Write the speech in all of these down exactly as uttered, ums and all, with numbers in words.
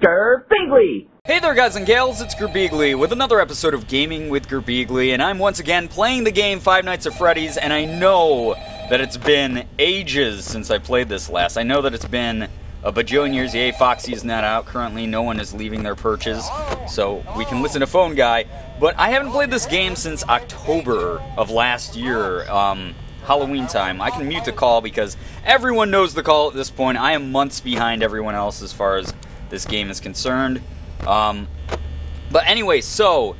Girbeagly! Hey there guys and gals, it's Girbeagly with another episode of Gaming with Girbeagly, and I'm once again playing the game Five Nights at Freddy's, and I know that it's been ages since I played this last. I know that it's been a bajillion years. Yay, Foxy's not out currently, no one is leaving their perches, so we can listen to Phone Guy. But I haven't played this game since October of last year, um, Halloween time. I can mute the call because everyone knows the call at this point. I am months behind everyone else as far as this game is concerned. Um, but anyway, so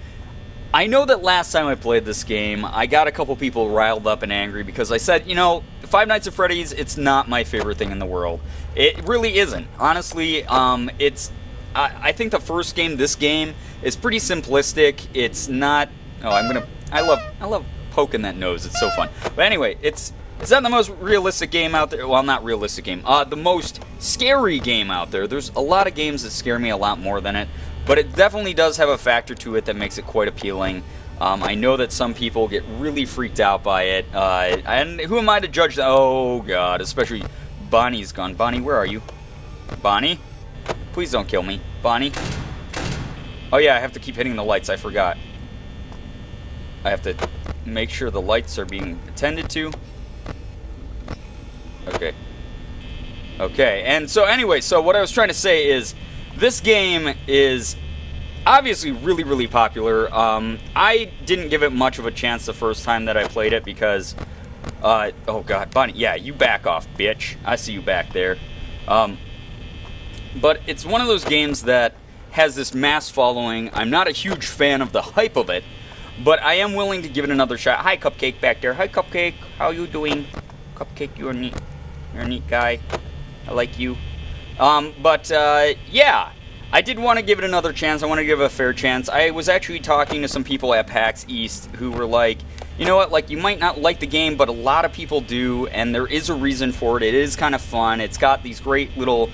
I know that last time I played this game, I got a couple people riled up and angry because I said, you know, Five Nights at Freddy's, it's not my favorite thing in the world. It really isn't. Honestly, um, it's, I, I think the first game, this game, is pretty simplistic. It's not, oh, I'm gonna, I love, I love poking that nose. It's so fun. But anyway, it's, it's not the most realistic game out there. Well, not realistic game. Uh, the most scary game out there. There's a lot of games that scare me a lot more than it. But it definitely does have a factor to it that makes it quite appealing. Um, I know that some people get really freaked out by it. Uh, and who am I to judge that? Oh, God. Especially Bonnie's gone. Bonnie, where are you? Bonnie? Please don't kill me. Bonnie? Oh, yeah. I have to keep hitting the lights. I forgot. I have to make sure the lights are being attended to. Okay. Okay, and so anyway, so what I was trying to say is this game is obviously really, really popular. Um, I didn't give it much of a chance the first time that I played it because, uh, oh God, Bonnie, yeah, you back off, bitch. I see you back there. Um, but it's one of those games that has this mass following. I'm not a huge fan of the hype of it, but I am willing to give it another shot. Hi, Cupcake back there. Hi, Cupcake. How you doing? Cupcake, you're neat. You're a neat guy. I like you. Um, but, uh, yeah. I did want to give it another chance. I want to give it a fair chance. I was actually talking to some people at PAX East who were like, you know what, like, you might not like the game, but a lot of people do, and there is a reason for it. It is kind of fun. It's got these great little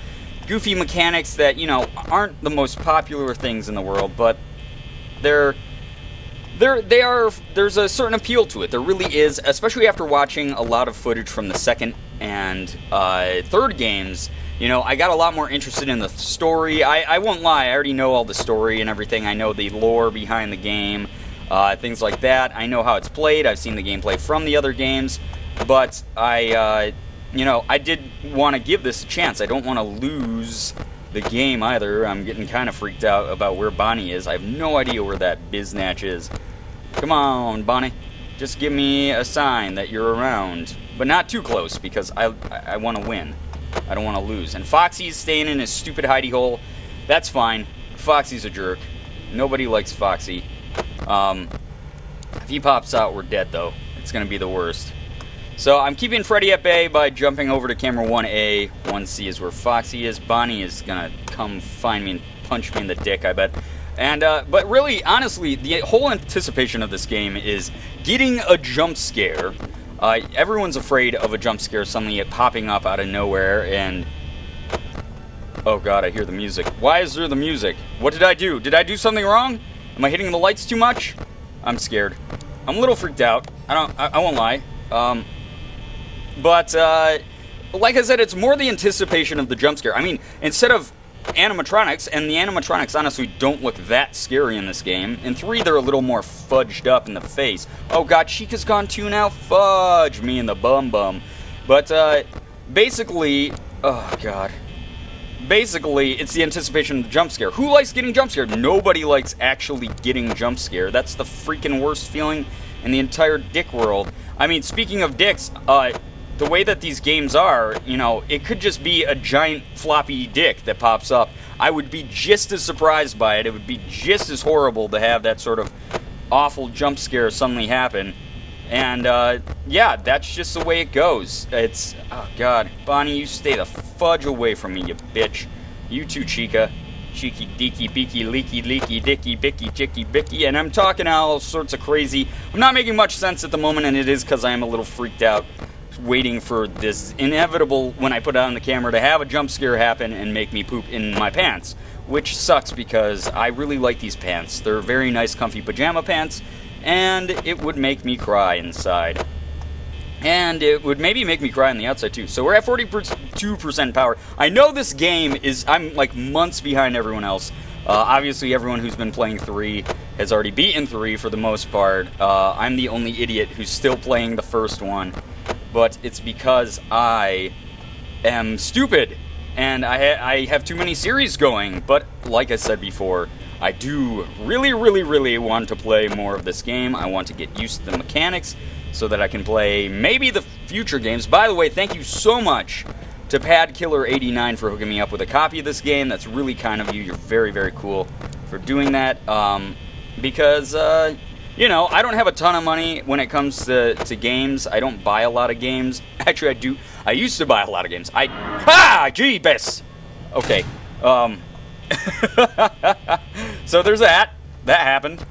goofy mechanics that, you know, aren't the most popular things in the world, but they're... There, they are, there's a certain appeal to it. There really is, especially after watching a lot of footage from the second and uh, third games. You know, I got a lot more interested in the story. I, I won't lie, I already know all the story and everything. I know the lore behind the game, uh, things like that. I know how it's played. I've seen the gameplay from the other games. But I, uh, you know, I did want to give this a chance. I don't want to lose the game either. I'm getting kind of freaked out about where Bonnie is. I have no idea where that biznatch is. Come on, Bonnie. Just give me a sign that you're around. But not too close, because I I want to win. I don't want to lose. And Foxy's staying in his stupid hidey hole. That's fine. Foxy's a jerk. Nobody likes Foxy. Um, if he pops out, we're dead, though. It's going to be the worst. So I'm keeping Freddy at bay by jumping over to camera one A. one C is where Foxy is. Bonnie is going to come find me and punch me in the dick, I bet. And, uh, but really, honestly, the whole anticipation of this game is getting a jump scare. Uh, everyone's afraid of a jump scare suddenly popping up out of nowhere, and... Oh god, I hear the music. Why is there the music? What did I do? Did I do something wrong? Am I hitting the lights too much? I'm scared. I'm a little freaked out. I don't... I, I won't lie. Um... But, uh... Like I said, it's more the anticipation of the jump scare. I mean, instead of... animatronics, and the animatronics honestly don't look that scary in this game. In three, they're a little more fudged up in the face. Oh god, Chica's gone too now? Fudge me in the bum bum. But, uh, basically, oh god. Basically, it's the anticipation of the jump scare. Who likes getting jump scared? Nobody likes actually getting jump scared. That's the freaking worst feeling in the entire dick world. I mean, speaking of dicks, uh... the way that these games are, you know, it could just be a giant floppy dick that pops up. I would be just as surprised by it. It would be just as horrible to have that sort of awful jump scare suddenly happen. And, uh, yeah, that's just the way it goes. It's, oh, God. Bonnie, you stay the fudge away from me, you bitch. You too, Chica. Cheeky, deaky, beaky, leaky, leaky, dicky, bicky, chicky, bicky. And I'm talking all sorts of crazy. I'm not making much sense at the moment, and it is because I am a little freaked out, waiting for this inevitable, when I put on the camera, to have a jump scare happen and make me poop in my pants, which sucks because I really like these pants. They're very nice, comfy pajama pants, and it would make me cry inside. And it would maybe make me cry on the outside, too. So we're at 40 per two percent power. I know this game is, I'm like months behind everyone else. Uh, obviously everyone who's been playing three has already beaten three for the most part. Uh, I'm the only idiot who's still playing the first one, but it's because I am stupid and I, ha I have too many series going. But like I said before, I do really, really, really want to play more of this game. I want to get used to the mechanics so that I can play maybe the future games. By the way, thank you so much to Pad Killer eighty-nine for hooking me up with a copy of this game. That's really kind of you. You're very, very cool for doing that. Um, because, uh, you know, I don't have a ton of money when it comes to, to games. I don't buy a lot of games. Actually, I do. I used to buy a lot of games. I... Ha! Jeebus! Okay. Um... So there's that. That happened.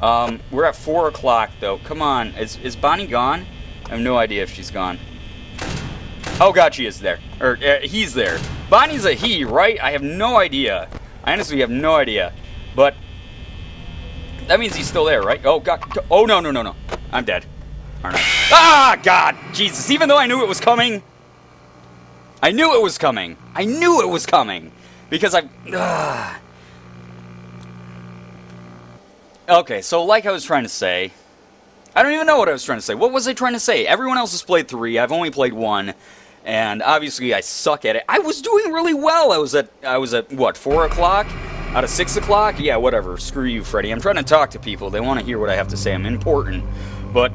Um, we're at four o'clock, though. Come on. Is, is Bonnie gone? I have no idea if she's gone. Oh, God, she is there. Or, uh, he's there. Bonnie's a he, right? I have no idea. I honestly have no idea. But that means he's still there, right? Oh, God. Oh, no, no, no, no. I'm dead. Aren't I? Ah, God. Jesus. Even though I knew it was coming. I knew it was coming. I knew it was coming. Because I... Uh, Okay, so like I was trying to say, I don't even know what I was trying to say. What was I trying to say? Everyone else has played three. I've only played one, and obviously I suck at it. I was doing really well. I was at, I was at what, four o'clock? Out of six o'clock? Yeah, whatever. Screw you, Freddy. I'm trying to talk to people. They want to hear what I have to say. I'm important. But,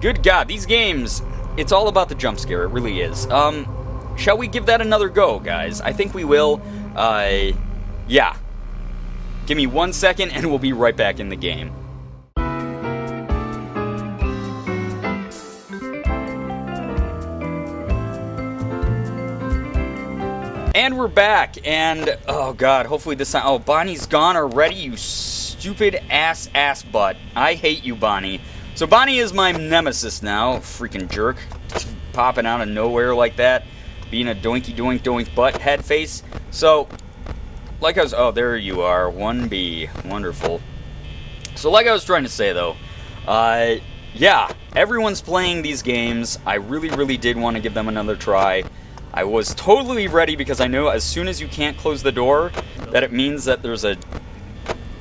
good God, these games, it's all about the jump scare. It really is. Um, shall we give that another go, guys? I think we will. Uh, yeah. Give me one second and we'll be right back in the game. And we're back, and oh God, hopefully this time, oh, Bonnie's gone already, you stupid ass ass butt. I hate you, Bonnie. So Bonnie is my nemesis now, freaking jerk, popping out of nowhere like that, being a doinky doink doink butt head face. So, like I was, oh, there you are, one B, wonderful. So like I was trying to say, though, uh, yeah, everyone's playing these games. I really, really did want to give them another try. I was totally ready because I know as soon as you can't close the door, that it means that there's a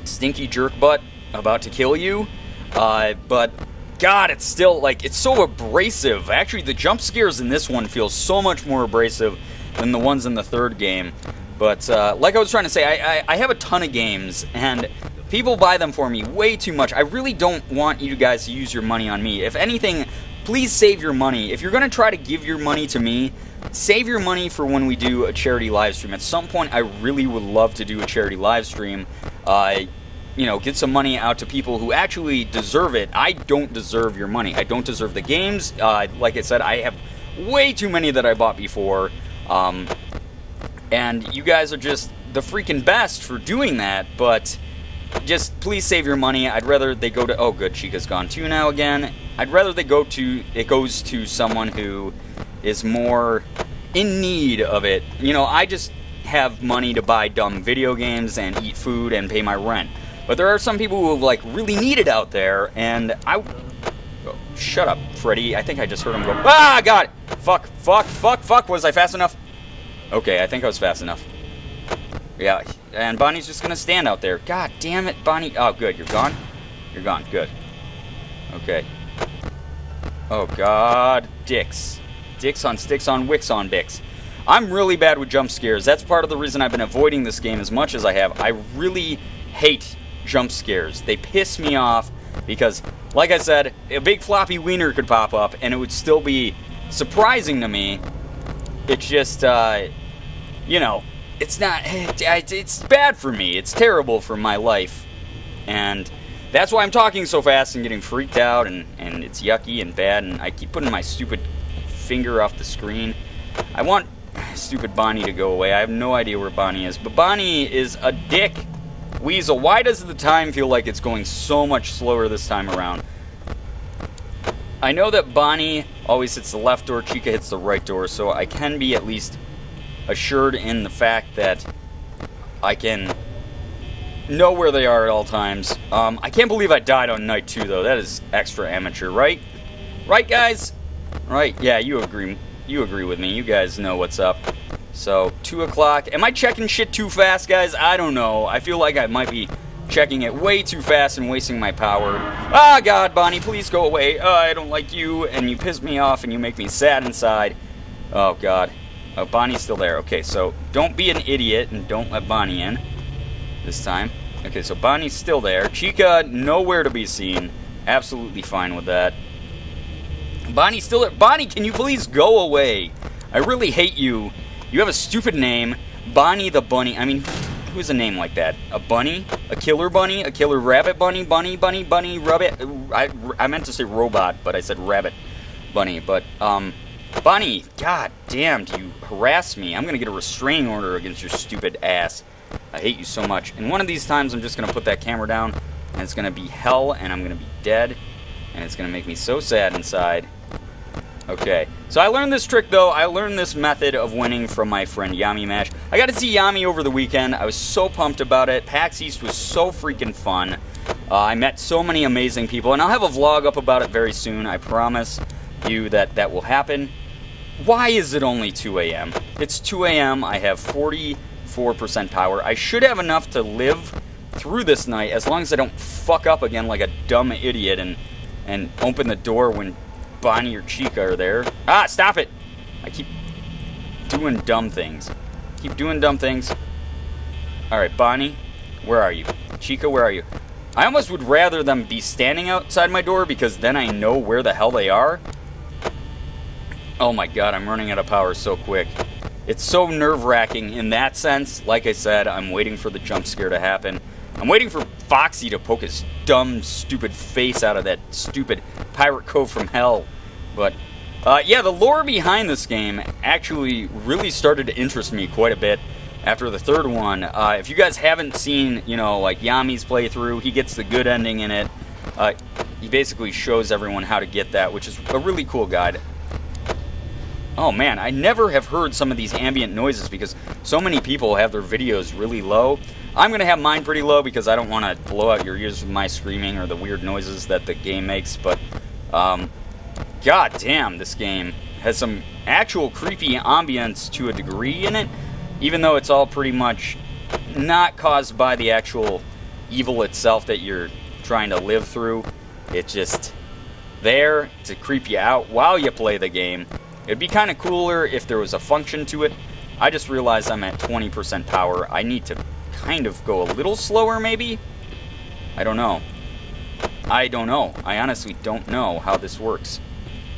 stinky jerk butt about to kill you. Uh, but, God, it's still, like, it's so abrasive. Actually, the jump scares in this one feel so much more abrasive than the ones in the third game. But uh, like I was trying to say, I, I, I have a ton of games, and people buy them for me way too much. I really don't want you guys to use your money on me. If anything, please save your money. If you're going to try to give your money to me, save your money for when we do a charity live stream. At some point, I really would love to do a charity live stream. Uh, you know, get some money out to people who actually deserve it. I don't deserve your money. I don't deserve the games. Uh, like I said, I have way too many that I bought before. Um... And you guys are just the freaking best for doing that, but just please save your money. I'd rather they go to, oh good, Chica's gone too now again. I'd rather they go to, it goes to someone who is more in need of it. You know, I just have money to buy dumb video games and eat food and pay my rent. But there are some people who like really need it out there, and I, oh, shut up, Freddy. I think I just heard him go, ah, God, fuck, fuck, fuck, fuck, was I fast enough? Okay, I think I was fast enough. Yeah, and Bonnie's just gonna stand out there. God damn it, Bonnie. Oh, good, you're gone? You're gone, good. Okay. Oh, God. Dicks. Dicks on sticks on wicks on bicks. I'm really bad with jump scares. That's part of the reason I've been avoiding this game as much as I have. I really hate jump scares. They piss me off because, like I said, a big floppy wiener could pop up and it would still be surprising to me. It's just, uh, you know, it's not, it's bad for me. It's terrible for my life. And that's why I'm talking so fast and getting freaked out, and, and it's yucky and bad, and I keep putting my stupid finger off the screen. I want stupid Bonnie to go away. I have no idea where Bonnie is, but Bonnie is a dick weasel. Why does the time feel like it's going so much slower this time around? I know that Bonnie always hits the left door, Chica hits the right door, so I can be at least assured in the fact that I can know where they are at all times. Um, I can't believe I died on night two, though. That is extra amateur, right? Right, guys? Right, yeah, you agree. You agree with me. You guys know what's up. So, two o'clock. Am I checking shit too fast, guys? I don't know. I feel like I might be checking it way too fast and wasting my power. Ah, God, Bonnie, please go away. Uh, I don't like you, and you piss me off, and you make me sad inside. Oh, God. Oh, Bonnie's still there. Okay, so don't be an idiot, and don't let Bonnie in this time. Okay, so Bonnie's still there. Chica, nowhere to be seen. Absolutely fine with that. Bonnie's still there. Bonnie, can you please go away? I really hate you. You have a stupid name. Bonnie the Bunny. I mean, who has a name like that? A bunny? A killer bunny? A killer rabbit bunny? Bunny, bunny, bunny, rabbit. I, I meant to say robot, but I said rabbit bunny. But, um, Bonnie, god damn, do you harass me? I'm going to get a restraining order against your stupid ass. I hate you so much. And one of these times, I'm just going to put that camera down, and it's going to be hell, and I'm going to be dead, and it's going to make me so sad inside. Okay, so I learned this trick, though. I learned this method of winning from my friend Yami Mash. I got to see Yami over the weekend. I was so pumped about it. PAX East was so freaking fun. Uh, I met so many amazing people, and I'll have a vlog up about it very soon. I promise you that that will happen. Why is it only two A M? It's two A M I have forty-four percent power. I should have enough to live through this night as long as I don't fuck up again like a dumb idiot and, and open the door when Bonnie or Chica are there. Ah, stop it! I keep doing dumb things. Keep doing dumb things. Alright, Bonnie, where are you? Chica, where are you? I almost would rather them be standing outside my door because then I know where the hell they are. Oh my god, I'm running out of power so quick. It's so nerve-wracking in that sense. Like I said, I'm waiting for the jump scare to happen. I'm waiting for Foxy to poke his dumb, stupid face out of that stupid pirate cove from hell. But, uh, yeah, the lore behind this game actually really started to interest me quite a bit after the third one. Uh, if you guys haven't seen, you know, like Yami's playthrough, he gets the good ending in it. Uh, he basically shows everyone how to get that, which is a really cool guide. Oh man, I never have heard some of these ambient noises because so many people have their videos really low. I'm going to have mine pretty low because I don't want to blow out your ears with my screaming or the weird noises that the game makes. But, um, god damn, this game has some actual creepy ambience to a degree in it, even though it's all pretty much not caused by the actual evil itself that you're trying to live through. It's just there to creep you out while you play the game. It'd be kind of cooler if there was a function to it. I just realized I'm at twenty percent power. I need to kind of go a little slower, maybe? I don't know. I don't know. I honestly don't know how this works.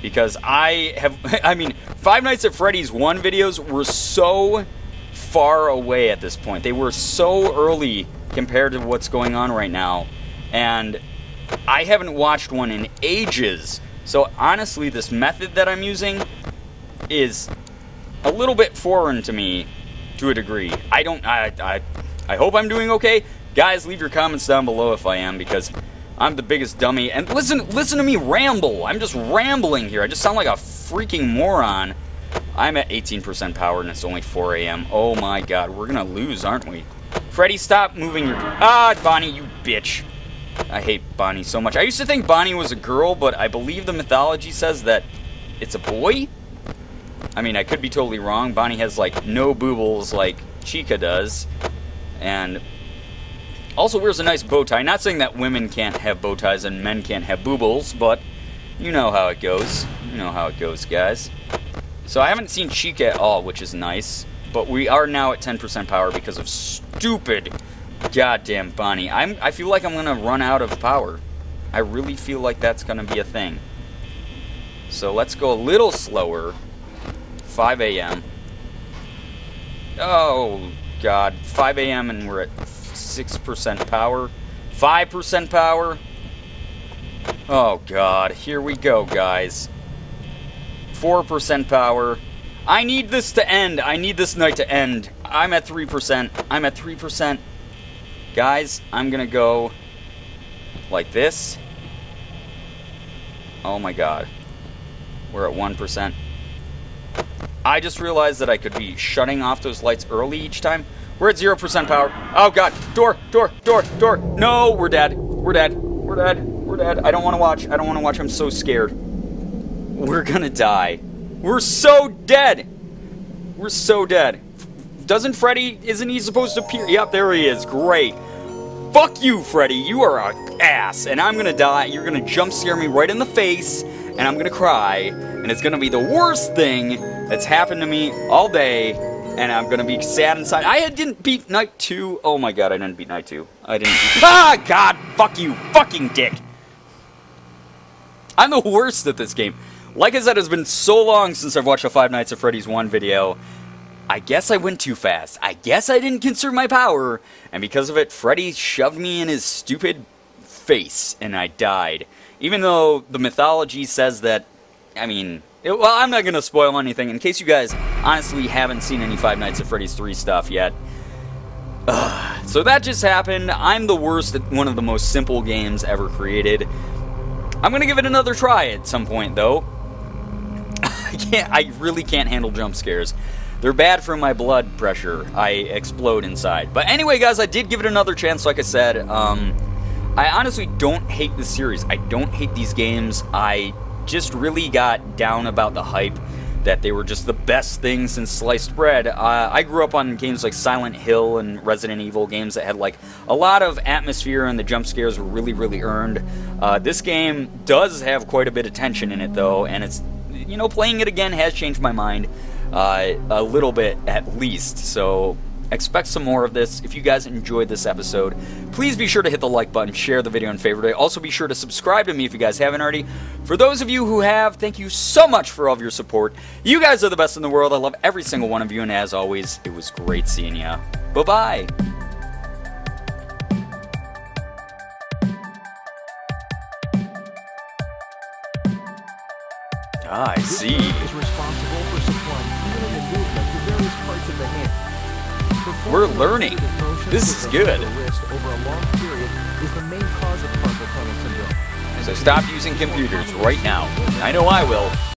Because I have... I mean, Five Nights at Freddy's one videos were so far away at this point. They were so early compared to what's going on right now. And I haven't watched one in ages. So honestly, this method that I'm using is a little bit foreign to me to a degree. I don't I, I I hope I'm doing okay. Guys, leave your comments down below if I am, because I'm the biggest dummy. And listen listen to me ramble. I'm just rambling here. I just sound like a freaking moron. I'm at eighteen percent power and it's only four A M Oh my god, we're gonna lose, aren't we? Freddy, stop moving your Ah, Bonnie, you bitch. I hate Bonnie so much. I used to think Bonnie was a girl, but I believe the mythology says that it's a boy. I mean, I could be totally wrong. Bonnie has, like, no boobles like Chica does. And also wears a nice bow tie. Not saying that women can't have bow ties and men can't have boobles, but you know how it goes. You know how it goes, guys. So I haven't seen Chica at all, which is nice. But we are now at ten percent power because of stupid goddamn Bonnie. I'm, I feel like I'm going to run out of power. I really feel like that's going to be a thing. So let's go a little slower. five A M Oh, God. five A M and we're at six percent power. five percent power. Oh, God. Here we go, guys. four percent power. I need this to end. I need this night to end. I'm at three percent. I'm at three percent. Guys, I'm going to go like this. Oh, my God. We're at one percent. I just realized that I could be shutting off those lights early each time. We're at zero percent power. Oh, God. Door, door, door, door. No, we're dead. We're dead. We're dead. We're dead. I don't want to watch. I don't want to watch. I'm so scared. We're going to die. We're so dead. We're so dead. Doesn't Freddy, isn't he supposed to appear? Yep, there he is. Great. Fuck you, Freddy. You are an ass. And I'm going to die. You're going to jump scare me right in the face. And I'm going to cry. And it's going to be the worst thing that's happened to me all day. And I'm going to be sad inside. I didn't beat night two. Oh, my God. I didn't beat night two. I didn't. Ah, God. Fuck you. Fucking dick. I'm the worst at this game. Like I said, it's been so long since I've watched a Five Nights at Freddy's one video. I guess I went too fast. I guess I didn't conserve my power. And because of it, Freddy shoved me in his stupid face. And I died. Even though the mythology says that, I mean... It, well, I'm not going to spoil anything. In case you guys honestly haven't seen any Five Nights at Freddy's three stuff yet. Ugh. So that just happened. I'm the worst at one of the most simple games ever created. I'm going to give it another try at some point, though. I can't. I really can't handle jump scares. They're bad for my blood pressure. I explode inside. But anyway, guys, I did give it another chance, like I said. Um, I honestly don't hate this series. I don't hate these games. I... just really got down about the hype that they were just the best thing since sliced bread. Uh, I grew up on games like Silent Hill and Resident Evil, games that had like a lot of atmosphere and the jump scares were really, really earned. Uh, this game does have quite a bit of tension in it though, and it's, you know, playing it again has changed my mind uh, a little bit at least. So expect some more of this. If you guys enjoyed this episode, please be sure to hit the like button, share the video, and favorite it. Also be sure to subscribe to me if you guys haven't already. For those of you who have, thank you so much for all of your support. You guys are the best in the world. I love every single one of you, and as always, it was great seeing ya. Bye-bye. Ah, I see. Is responsible for supplying movement to various parts of the hand. We're learning. This is good. So stop using computers right now. I know I will.